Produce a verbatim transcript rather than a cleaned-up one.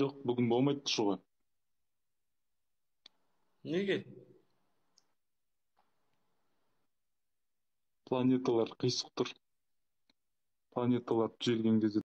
Жоқ, бүгін болмайды шығуға. Неге? Планеталар қисық тұр. Планеталар түзелген кезде